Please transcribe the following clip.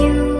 you.